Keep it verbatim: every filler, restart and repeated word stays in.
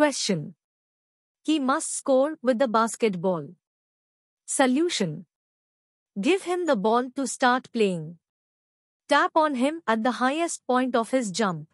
Question. He must score with the basketball. Solution. Give him the ball to start playing. Tap on him at the highest point of his jump.